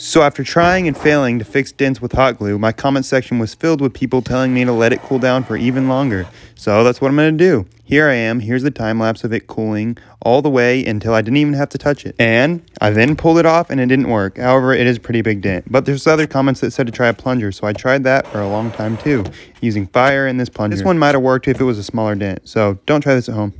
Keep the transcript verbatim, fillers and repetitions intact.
So after trying and failing to fix dents with hot glue, my comment section was filled with people telling me to let it cool down for even longer. So that's what I'm going to do. Here I am, here's the time lapse of it cooling all the way until I didn't even have to touch it. And I then pulled it off and it didn't work. However, it is a pretty big dent. But there's other comments that said to try a plunger, so I tried that for a long time too, using fire and this plunger. This one might have worked if it was a smaller dent, so don't try this at home.